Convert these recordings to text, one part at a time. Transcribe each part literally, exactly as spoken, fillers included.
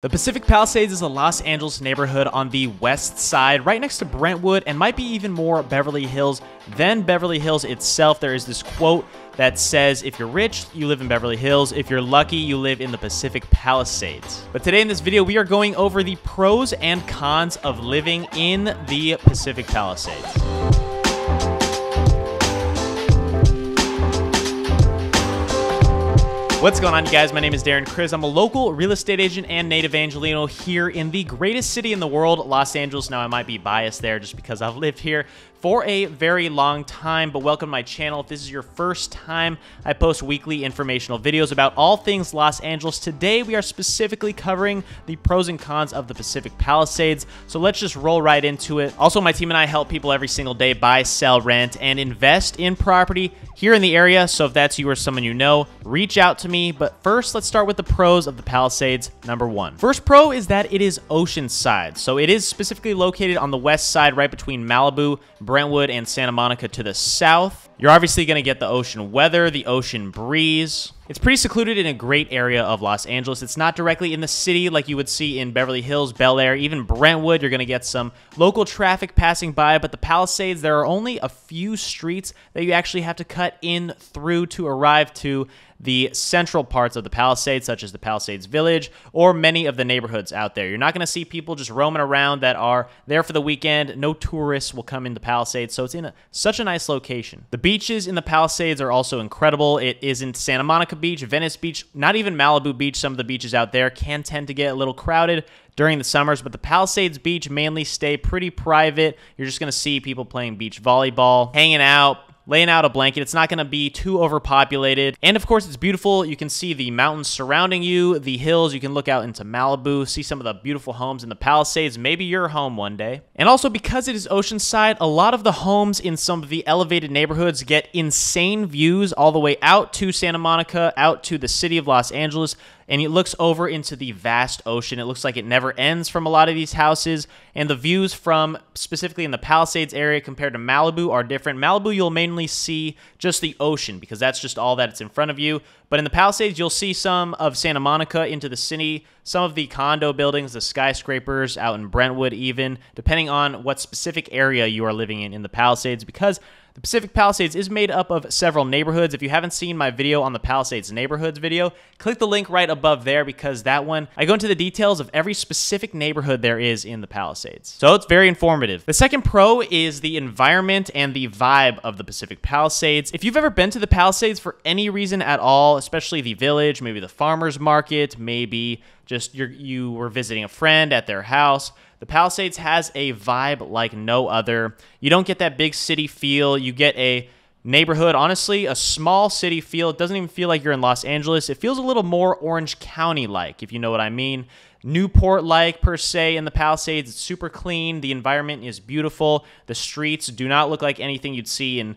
The Pacific Palisades is a Los Angeles neighborhood on the west side, right next to Brentwood, and might be even more Beverly Hills than Beverly Hills itself. There is this quote that says, if you're rich, you live in Beverly Hills. If you're lucky, you live in the Pacific Palisades. But today in this video, we are going over the pros and cons of living in the Pacific Palisades. What's going on, you guys? My name is Darren Kriz. I'm a local real estate agent and native Angeleno here in the greatest city in the world, Los Angeles. Now, I might be biased there just because I've lived here for a very long time, but welcome to my channel. If this is your first time, I post weekly informational videos about all things Los Angeles. Today, we are specifically covering the pros and cons of the Pacific Palisades, so let's just roll right into it. Also, my team and I help people every single day buy, sell, rent, and invest in property here in the area, so if that's you or someone you know, reach out to me. But first, let's start with the pros of the Palisades. Number one. First pro is that it is oceanside. So it is specifically located on the west side, right between Malibu, Brentwood, and Santa Monica to the south. You're obviously going to get the ocean weather, the ocean breeze. It's pretty secluded in a great area of Los Angeles. It's not directly in the city like you would see in Beverly Hills, Bel Air, even Brentwood. You're going to get some local traffic passing by, but the Palisades, there are only a few streets that you actually have to cut in through to arrive to the central parts of the Palisades, such as the Palisades Village or many of the neighborhoods out there. You're not going to see people just roaming around that are there for the weekend. No tourists will come into Palisades, so it's in a, such a nice location. The beaches in the Palisades are also incredible. It isn't Santa Monica Beach, Venice Beach, not even Malibu Beach. Some of the beaches out there can tend to get a little crowded during the summers, but the Palisades Beach mainly stay pretty private. You're just going to see people playing beach volleyball, hanging out, laying out a blanket. It's not going to be too overpopulated. And of course, it's beautiful. You can see the mountains surrounding you, the hills. You can look out into Malibu, see some of the beautiful homes in the Palisades, maybe your home one day. And also, because it is oceanside, a lot of the homes in some of the elevated neighborhoods get insane views all the way out to Santa Monica, out to the city of Los Angeles. And it looks over into the vast ocean. It looks like it never ends from a lot of these houses. And the views from, specifically in the Palisades area compared to Malibu, are different. Malibu, you'll mainly see just the ocean because that's just all that's in front of you. But in the Palisades, you'll see some of Santa Monica into the city, some of the condo buildings, the skyscrapers out in Brentwood even, depending on what specific area you are living in in the Palisades, because the Pacific Palisades is made up of several neighborhoods. If you haven't seen my video on the Palisades neighborhoods video, click the link right above there, because that one, I go into the details of every specific neighborhood there is in the Palisades. So it's very informative. The second pro is the environment and the vibe of the Pacific Palisades. If you've ever been to the Palisades for any reason at all, especially the village, maybe the farmer's market, maybe just you're, you were visiting a friend at their house, the Palisades has a vibe like no other. You don't get that big city feel. You get a neighborhood, honestly, a small city feel. It doesn't even feel like you're in Los Angeles. It feels a little more Orange County-like, if you know what I mean. Newport-like, per se, in the Palisades. It's super clean. The environment is beautiful. The streets do not look like anything you'd see in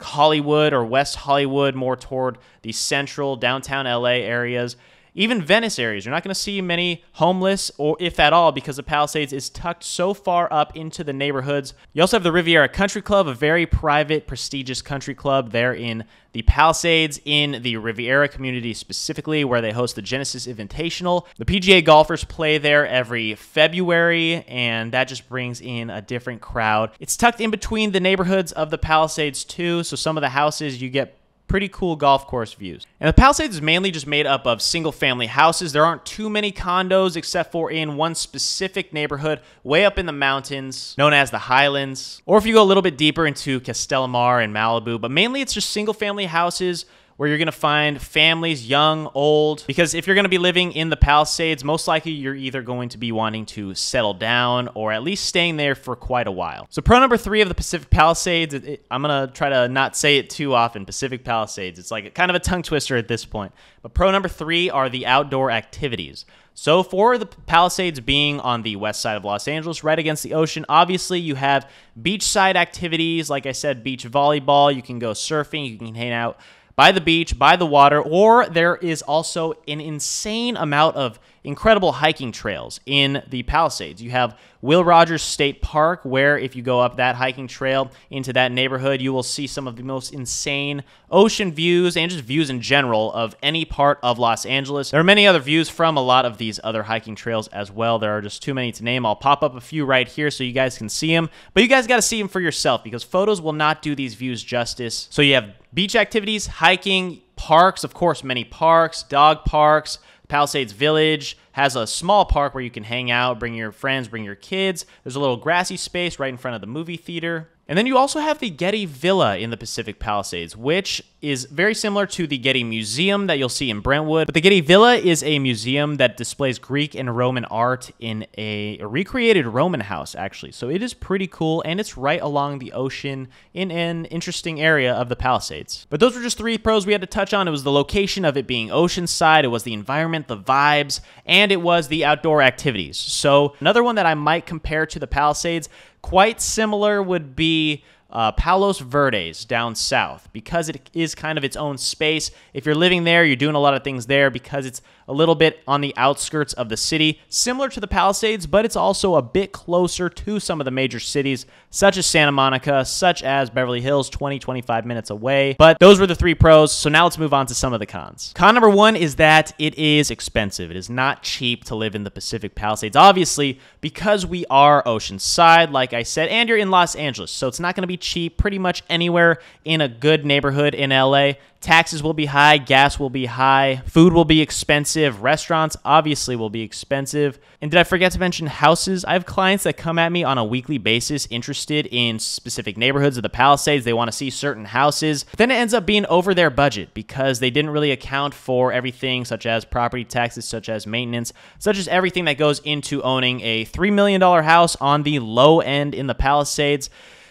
Hollywood or West Hollywood, more toward the central downtown L A areas. Even Venice areas, you're not going to see many homeless, or if at all, because the Palisades is tucked so far up into the neighborhoods. You also have the Riviera Country Club, a very private, prestigious country club there in the Palisades, in the Riviera community specifically, where they host the Genesis Invitational. The P G A golfers play there every February, and that just brings in a different crowd. It's tucked in between the neighborhoods of the Palisades too, so some of the houses you get pretty cool golf course views. And the Palisades is mainly just made up of single family houses. There aren't too many condos except for in one specific neighborhood way up in the mountains known as the Highlands. Or if you go a little bit deeper into Castellamar and Malibu, but mainly it's just single family houses where you're going to find families, young, old, because if you're going to be living in the Palisades, most likely you're either going to be wanting to settle down or at least staying there for quite a while. So pro number three of the Pacific Palisades, it, it, I'm going to try to not say it too often, Pacific Palisades. It's like a, kind of a tongue twister at this point. But pro number three are the outdoor activities. So for the Palisades being on the west side of Los Angeles, right against the ocean, obviously you have beachside activities. Like I said, beach volleyball, you can go surfing, you can hang out by the beach, by the water, or there is also an insane amount of incredible hiking trails in the Palisades. You have Will Rogers State Park, where if you go up that hiking trail into that neighborhood, you will see some of the most insane ocean views and just views in general of any part of Los Angeles. There are many other views from a lot of these other hiking trails as well. There are just too many to name. I'll pop up a few right here so you guys can see them, but you guys got to see them for yourself because photos will not do these views justice. So you have beach activities, hiking, parks, of course, many parks, dog parks. Palisades Village has a small park where you can hang out, bring your friends, bring your kids. There's a little grassy space right in front of the movie theater. And then you also have the Getty Villa in the Pacific Palisades, which is very similar to the Getty Museum that you'll see in Brentwood. But the Getty Villa is a museum that displays Greek and Roman art in a, a recreated Roman house, actually. So it is pretty cool, and it's right along the ocean in an interesting area of the Palisades. But those were just three pros we had to touch on. It was the location of it being oceanside, it was the environment, the vibes, and it was the outdoor activities. So another one that I might compare to the Palisades, quite similar, would be uh, Palos Verdes down south, because it is kind of its own space. If you're living there, you're doing a lot of things there because it's a little bit on the outskirts of the city, similar to the Palisades, but it's also a bit closer to some of the major cities, such as Santa Monica, such as Beverly Hills, twenty, twenty-five minutes away. But those were the three pros, so now let's move on to some of the cons. Con number one is that it is expensive. It is not cheap to live in the Pacific Palisades, obviously, because we are oceanside, like I said, and you're in Los Angeles, so it's not going to be cheap pretty much anywhere in a good neighborhood in L A. Taxes will be high, gas will be high, food will be expensive, restaurants obviously will be expensive. And did I forget to mention houses? I have clients that come at me on a weekly basis interested in specific neighborhoods of the Palisades. They want to see certain houses. Then it ends up being over their budget because they didn't really account for everything, such as property taxes, such as maintenance, such as everything that goes into owning a three million dollar house on the low end in the Palisades.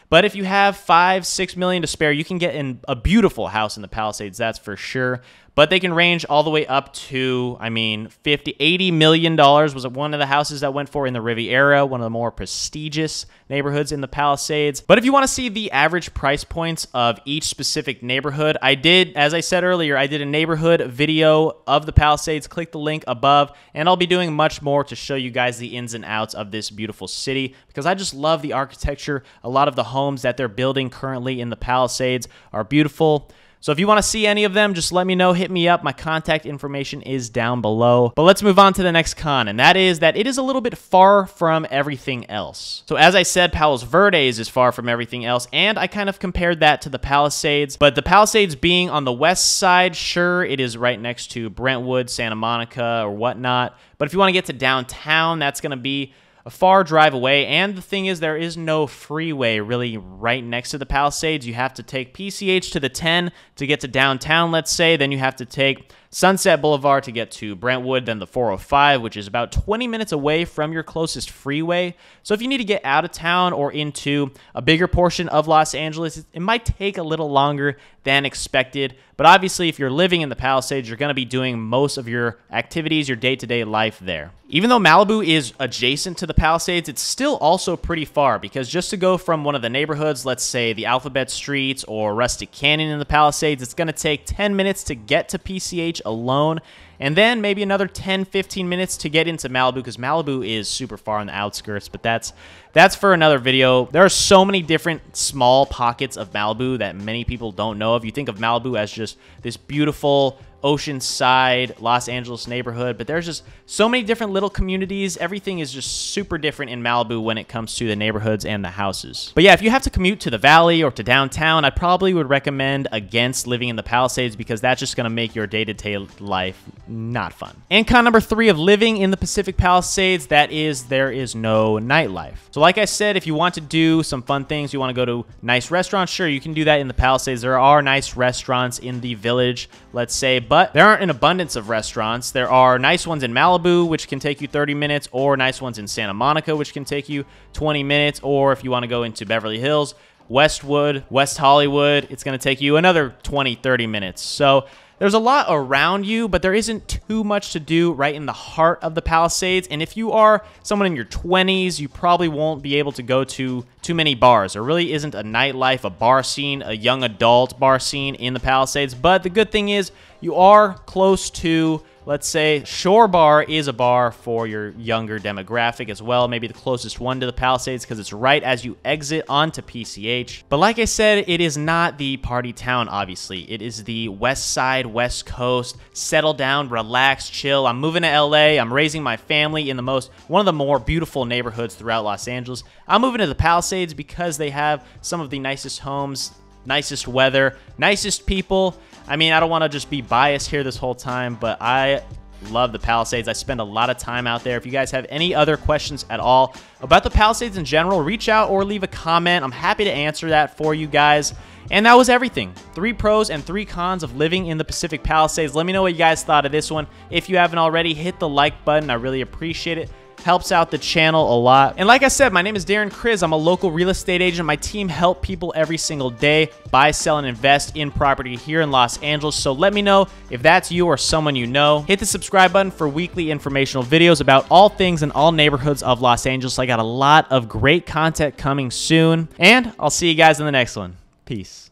But if you have five, six million to spare, you can get in a beautiful house in the Palisades, that's for sure. But they can range all the way up to, I mean, fifty, eighty million dollars was one of the houses that went for in the Riviera, one of the more prestigious neighborhoods in the Palisades. But if you want to see the average price points of each specific neighborhood, I did, as I said earlier, I did a neighborhood video of the Palisades. Click the link above, and I'll be doing much more to show you guys the ins and outs of this beautiful city because I just love the architecture. A lot of the homes that they're building currently in the Palisades are beautiful. So if you want to see any of them, just let me know, hit me up. My contact information is down below. But let's move on to the next con, and that is that it is a little bit far from everything else. So as I said, Palos Verdes is far from everything else, and I kind of compared that to the Palisades. But the Palisades being on the west side, sure, it is right next to Brentwood, Santa Monica, or whatnot. But if you want to get to downtown, that's going to be a far drive away, and the thing is there is no freeway really right next to the Palisades. You have to take P C H to the ten to get to downtown, let's say. Then you have to take Sunset Boulevard to get to Brentwood, then the four oh five, which is about twenty minutes away from your closest freeway. So if you need to get out of town or into a bigger portion of Los Angeles, it might take a little longer than expected. But obviously, if you're living in the Palisades, you're going to be doing most of your activities, your day-to-day life there. Even though Malibu is adjacent to the Palisades, it's still also pretty far because just to go from one of the neighborhoods, let's say the Alphabet Streets or Rustic Canyon in the Palisades, it's going to take ten minutes to get to P C H alone, and then maybe another ten, fifteen minutes to get into Malibu because Malibu is super far on the outskirts, but that's that's for another video. There are so many different small pockets of Malibu that many people don't know of. You think of Malibu as just this beautiful oceanside Los Angeles neighborhood, but there's just so many different little communities. Everything is just super different in Malibu when it comes to the neighborhoods and the houses. But yeah, if you have to commute to the valley or to downtown, I probably would recommend against living in the Palisades because that's just going to make your day-to-day life not fun. And con number three of living in the Pacific Palisades, that is, there is no nightlife. So like I said, if you want to do some fun things, you want to go to nice restaurants, sure, you can do that in the Palisades. There are nice restaurants in the village, let's say, but there aren't an abundance of restaurants. There are nice ones in Malibu, which can take you thirty minutes, or nice ones in Santa Monica, which can take you twenty minutes, or if you want to go into Beverly Hills, Westwood, West Hollywood, it's going to take you another twenty, thirty minutes. So there's a lot around you, but there isn't too much to do right in the heart of the Palisades. And if you are someone in your twenties, you probably won't be able to go to too many bars. There really isn't a nightlife, a bar scene, a young adult bar scene in the Palisades. But the good thing is you are close to, let's say, Shore Bar is a bar for your younger demographic as well. Maybe the closest one to the Palisades because it's right as you exit onto P C H. But like I said, it is not the party town, obviously. It is the west side, west coast, settle down, relax, chill. I'm moving to L A. I'm raising my family in the most, one of the more beautiful neighborhoods throughout Los Angeles. I'm moving to the Palisades because they have some of the nicest homes, nicest weather, nicest people. I mean, I don't want to just be biased here this whole time, but I love the Palisades. I spend a lot of time out there. If you guys have any other questions at all about the Palisades in general, reach out or leave a comment. I'm happy to answer that for you guys. And that was everything. Three pros and three cons of living in the Pacific Palisades. Let me know what you guys thought of this one. If you haven't already, hit the like button. I really appreciate it. Helps out the channel a lot. And like I said, my name is Darren Kriz. I'm a local real estate agent. My team help people every single day buy, sell, and invest in property here in Los Angeles. So let me know if that's you or someone you know. Hit the subscribe button for weekly informational videos about all things in all neighborhoods of Los Angeles. I got a lot of great content coming soon. And I'll see you guys in the next one. Peace.